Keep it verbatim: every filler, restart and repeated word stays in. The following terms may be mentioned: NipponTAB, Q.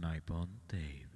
NipponTAB.